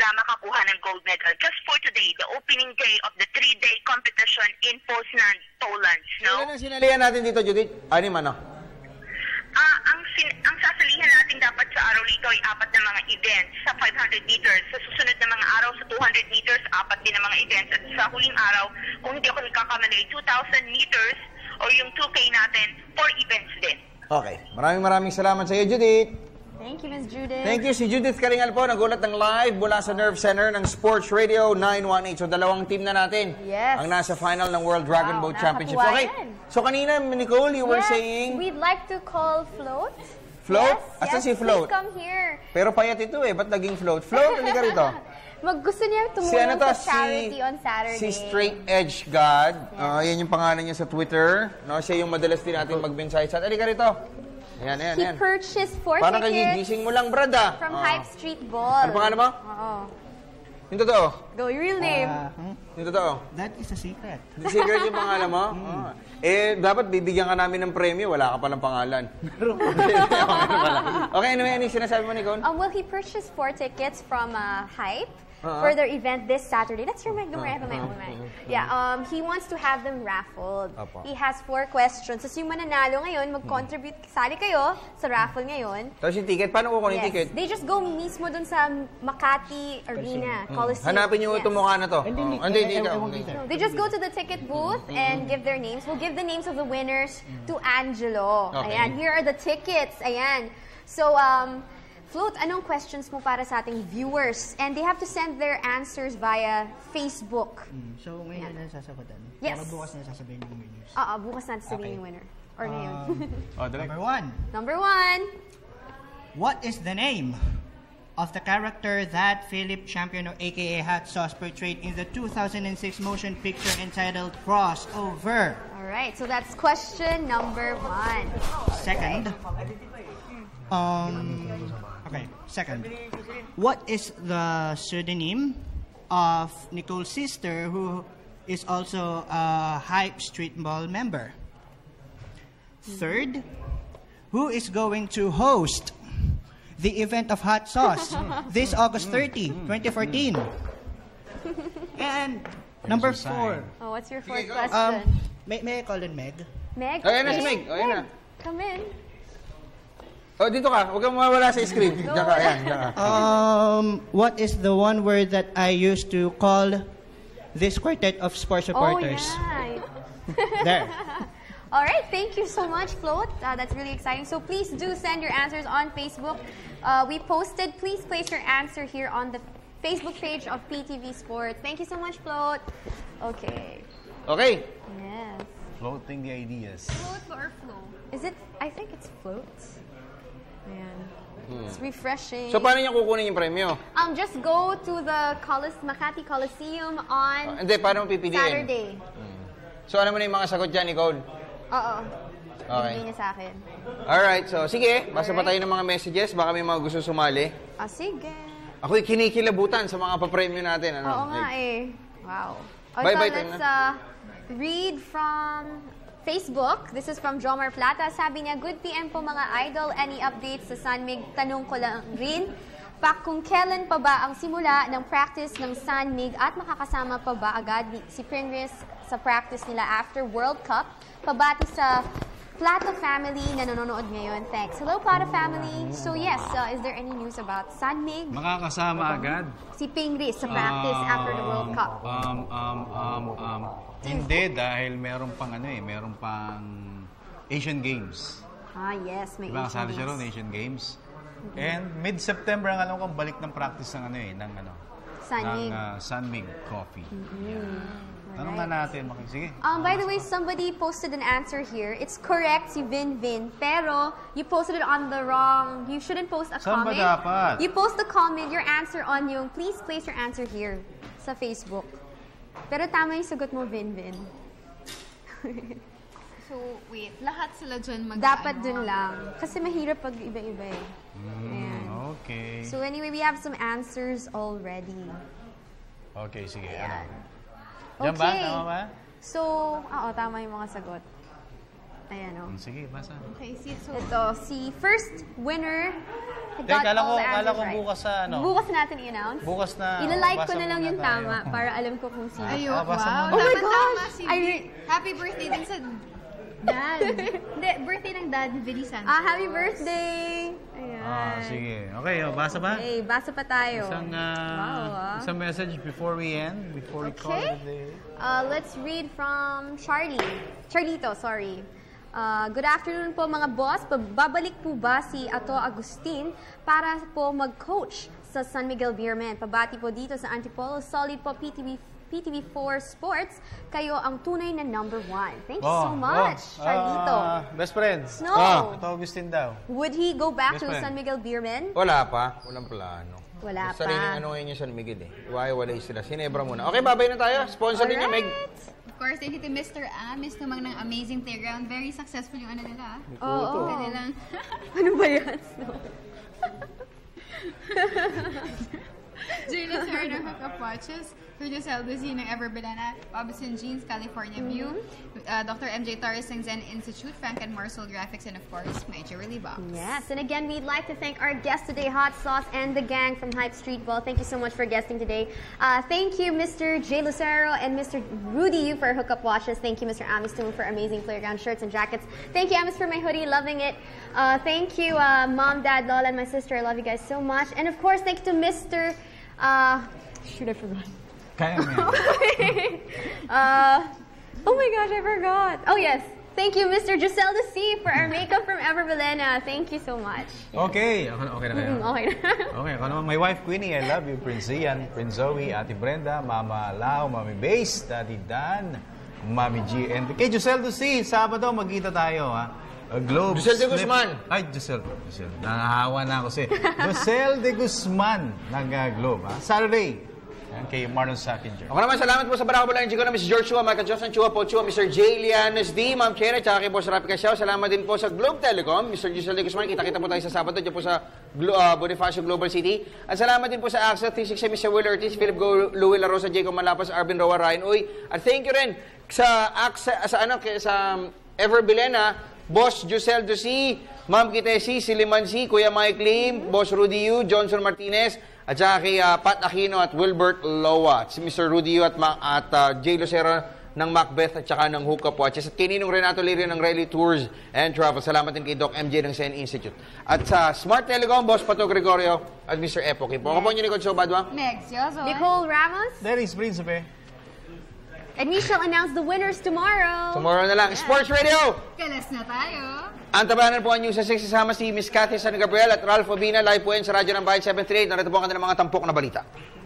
na makakuha ng gold medal. Just for today, the opening day of the 3-day competition in Poznan, Poland. No? Kailan ang sinalihan natin dito, Judith? Ano man, no? Ang sasalihan natin dapat sa araw nito ay 4 na mga events sa 500 meters. Sa susunod na mga araw sa 200 meters, 4 din na mga events. At sa huling araw, kung hindi ako nagkakamali, 2,000 meters or yung 2K natin, 4 events din. Okay. Maraming salamat sa iyo, Judith. Thank you, Ms. Judith. Thank you. Si Judith Caringal po, nagulat ng live mula sa Nerve Center ng Sports Radio 918. So, dalawang team na natin. Yes. Ang nasa final ng World Dragon Boat Championships. Okay. So, kanina, Nicole, you were saying... We'd like to call Float. Float? Yes, asan si Float? Please come here. Pero payat ito eh. Ba't naging Float? Float, hindi ka rito. Gusto niya tumulong sa charity on Saturday. Si Straight Edge God. Yan yung pangalan niya sa Twitter. Siya yung madalas din natin mag-mensahe sa... Alika rito. Ayan, ayan, he purchased 4 parang tickets mo lang, brad, from Hype Street Ball. Ano pangalan mo? Oo. Yung totoo? Go, your real name. Yung totoo? That is a secret. The secret yung pangalan mo? Eh, dapat bibigyan ka namin ng premyo. Wala ka palang pangalan. Okay, anyway, ano yung sinasabi mo, Nicole? Well, he purchased 4 tickets from Hype for their event this Saturday. Let's remember my own man. Yeah, he wants to have them raffled. He has 4 questions. So, yung mananalo ngayon, mag-contribute, sali kayo sa raffle ngayon. Tapos yung ticket, paano kukunin yung ticket? They just go mismo dun sa Makati Arena, Coliseum. Hanapin yung tumukha na to. They just go to the ticket booth and give their names. We'll give the names of the winners to Angelo. Ayan, here are the tickets. Ayan. So, Float, anong questions mo para sa ating viewers? And they have to send their answers via Facebook. So, ngayon na sasagutan? Yes. Para bukas na sasabihin yung winners? Oo, bukas na sasabihin yung winner. Or ngayon. Number 1. Number 1. What is the name of the character that Philip Champion, a.k.a. Hot Sauce, portrayed in the 2006 motion picture entitled Crossover? Alright, so that's question number 1. Second. Okay, second. What is the pseudonym of Nicole's sister, who is also a Hype Street Ball member? Third, who is going to host the event of Hot Sauce this August 30, 2014? And number 4. Oh, what's your 4th question? May I call in Meg? Meg? Okay na si Meg. Okay na. Come in. Oh, dito ka. Huwag kang mawala sa screen. Daka, ayan, daka. What is the one word that I used to call this quartet of sports supporters? Oh, yeah. There. All right. Thank you so much, Float. That's really exciting. So please do send your answers on Facebook. We posted. Please place your answer here on the Facebook page of PTV Sports. Thank you so much, Float. Okay. Okay. Yes. Floating the ideas. Float or flow? Is it? I think it's float. Ayan. It's refreshing. So, paano niya kukunin yung premyo? Just go to the Makati Coliseum on Saturday. So, ano mo na yung mga sagot dyan, Nicole? Oo. Okay. Ibigay niya sa akin. Alright, so, sige. Basta pa tayo ng mga messages. Baka may mga gusto sumali. Ah, sige. Ako'y kinikilabutan sa mga papremyo natin. Ano? Oo nga Wow. Also, let's read from Facebook. This is from Jomar Plata. Sabi niya, good PM po mga idol. Any updates sa Sanmig? Tanong ko lang rin. Kung kailan pa ba ang simula ng practice ng Sanmig at makakasama pa ba agad si Pringris sa practice nila after World Cup? Pabati sa Plata family na nanonood ngayon. Thanks. Hello, Plata family. So yes, is there any news about Sanmig? Makakasama agad? Si Pingris sa practice after the World Cup. Hindi, dahil meron pang meron pang Asian Games. Ah, yes, may Asian Games. Makakasali siya ron, Asian Games. And mid-September ang alam kong balik ng practice ng Sanmig. Sanmig Coffee. Tanong na natin. Sige. By the way, somebody posted an answer here. It's correct, si Vin Vin. Pero, you posted it on the wrong... You shouldn't post a comment. Saan ba dapat? You post the comment, your answer on yung... Please place your answer here sa Facebook. Pero tama yung sagot mo, Vin Vin. So, wait. Lahat sila dyan mag... Dapat dun lang. Kasi mahirap pag iba-iba okay. So, anyway, we have some answers already. Okay, sige. Ayan. Diyan ba? Tama ba? So, tama yung mga sagot. Ayan Sige, basa. Okay, so... Ito, si first winner got all the answers right. Bukas sa Bukas natin i-announce. Bukas na... Ilalike ko na lang yung tama para alam ko kung sino. Ayok, wow. Oh my gosh! Happy birthday din sa dad. Hindi, birthday ng dad, Billy Santos. Ah, happy birthday! Ayan. Sige. Okay, basa ba? Okay, basa pa tayo. Isang message before we end, before we call the day. Let's read from Charlito, sorry. Good afternoon po mga boss. Babalik po ba si Ato Agustin para po mag-coach sa San Miguel Beermen? Pabati po dito sa Antipolo. Solid po PTV4 Sports. Kayo ang tunay na #1. Thank you so much, Charlito. Best friends. No. Ato Agustin daw. Would he go back to San Miguel Beermen? Wala pa. Walang plano. Wala pa. Sariling anuhin niya San Miguel Iwaiwalay sila. Sinebra muna. Okay, babay na tayo. Sponsor din niya, Meg. Of course, thank you to Mr. Amis naman ng Amazing Playground. Very successful yung nila. Oo. Kanilang... Ano ba yan? During the third of Hook-Up Watches, Sergio Salduzi ng Everbanana, Robinson Jeans, California View, Dr. MJ Torres ng Zen Institute, Frank and Marcel Graphics, and of course, my jewelry box. Yes, and again, we'd like to thank our guests today, Hot Sauce and the gang from Hype Street Ball. Thank you so much for guesting today. Thank you, Mr. Jay Lucero and Mr. Rudy Yu for Hook-Up Watches. Thank you, Mr. Amis Tung for amazing playground shirts and jackets. Thank you, Amis, for my hoodie. Loving it. Thank you, Mom, Dad, Lola, and my sister. I love you guys so much. And of course, thank you to Mr. Shoot, I forgot. Oh my gosh, I forgot. Oh yes. Thank you, Mr. Giselle De C for our makeup from Everbalena. Thank you so much. Okay. Okay. My wife, Queenie, I love you. Prince Ian, Prince Zoe, Ate Brenda, Mama Lau, Mami Base, Daddy Dan, Mami G. And kay Giselle De C, Sabado, magkita tayo, Globe. Giselle De Guzman. Ay, Giselle. Nangahawa na ako si Giselle De Guzman nag-Globe. Saturday. Kay Marlon Sackinger. Ako naman, salamat po sa Barakabulan ng Chico na Mr. George Chua, Michael Johnson Chua, Paul Chua, Mr. J. Lianes D, Ma'am Kera, at kay Boss Rafi Casiao. Salamat din po sa Globe Telecom, Mr. Giselle De Guzman. Kita-kita po tayo sa Sabado, dyan po sa Bonifacio Global City. At salamat din po sa Axel, T6, Mr. Will Ortiz, Philip Go, Louie Larosa, Jacob Malapas, Arvin Roa, Ryan Uy. At thank you rin sa Axel, sa Everbilena, Boss Giselle De C, Ma'am Kitesi, Siliman C, Kuya Mike Lim, Boss Rudy Yu, Johnson Martinez, at saka kay Pat Aquino at Wilbert Lowa, si Mr. Rudy Yu at Jay Lucero ng Macbeth at saka ng Hookah Watches at kininong Renato Lirio ng Rally Tours and Travel. Salamat din kay Doc MJ ng Sen Institute. At sa Smart Telecom, Boss Pato Gregorio at Mr. Epoch. Ang kapon niyo ni Conso Badwa? Next, Nicole Ramos. Dennis Principe. And we shall announce the winners tomorrow. Tomorrow na lang. Sports Radio! Kalas na tayo. Ang tabanan po ang news sa 6 isama si Miss Cathy San Gabriel at Ralph Obina live po sa Radyo ng Bayan 738. Narito po ang kanilang mga tampok na balita.